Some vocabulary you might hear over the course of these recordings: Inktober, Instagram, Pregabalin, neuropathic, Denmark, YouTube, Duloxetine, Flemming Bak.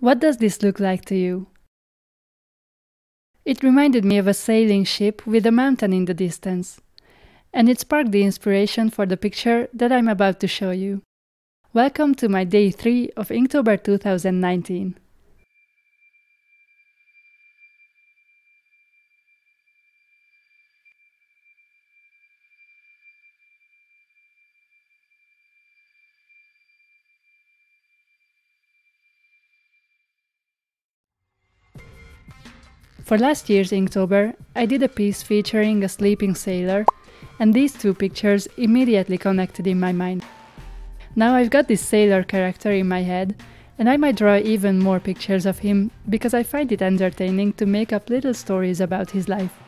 What does this look like to you? It reminded me of a sailing ship with a mountain in the distance, and it sparked the inspiration for the picture that I'm about to show you. Welcome to my day 3 of Inktober 2019. For last year's Inktober, I did a piece featuring a sleeping sailor, and these two pictures immediately connected in my mind. Now I've got this sailor character in my head, and I might draw even more pictures of him because I find it entertaining to make up little stories about his life.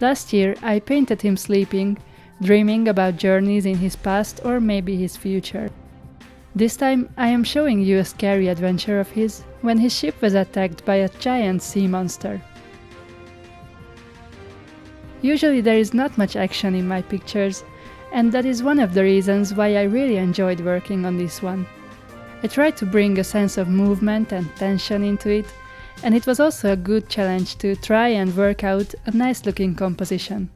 Last year I painted him sleeping, dreaming about journeys in his past or maybe his future. This time I am showing you a scary adventure of his when his ship was attacked by a giant sea monster. Usually there is not much action in my pictures, and that is one of the reasons why I really enjoyed working on this one. I tried to bring a sense of movement and tension into it, and it was also a good challenge to try and work out a nice looking composition.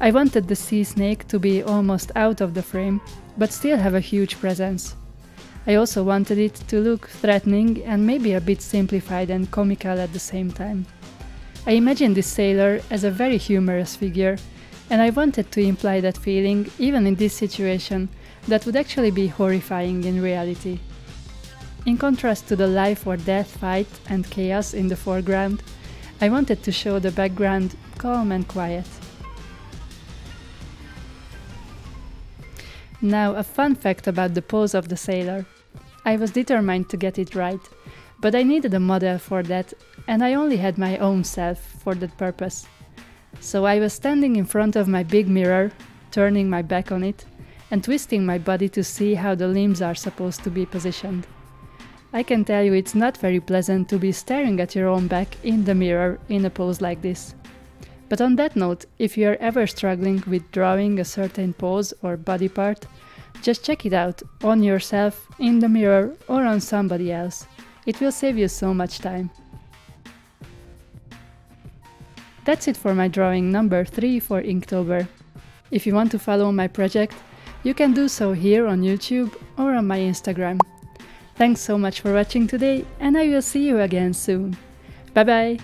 I wanted the sea snake to be almost out of the frame, but still have a huge presence. I also wanted it to look threatening and maybe a bit simplified and comical at the same time. I imagined this sailor as a very humorous figure, and I wanted to imply that feeling, even in this situation, that would actually be horrifying in reality. In contrast to the life or death fight and chaos in the foreground, I wanted to show the background calm and quiet. Now, a fun fact about the pose of the sailor. I was determined to get it right, but I needed a model for that, and I only had my own self for that purpose. So I was standing in front of my big mirror, turning my back on it, and twisting my body to see how the limbs are supposed to be positioned. I can tell you it's not very pleasant to be staring at your own back in the mirror in a pose like this. But on that note, if you are ever struggling with drawing a certain pose or body part, just check it out on yourself, in the mirror, or on somebody else. It will save you so much time. That's it for my drawing number 3 for Inktober. If you want to follow my project, you can do so here on YouTube or on my Instagram. Thanks so much for watching today, and I will see you again soon. Bye bye!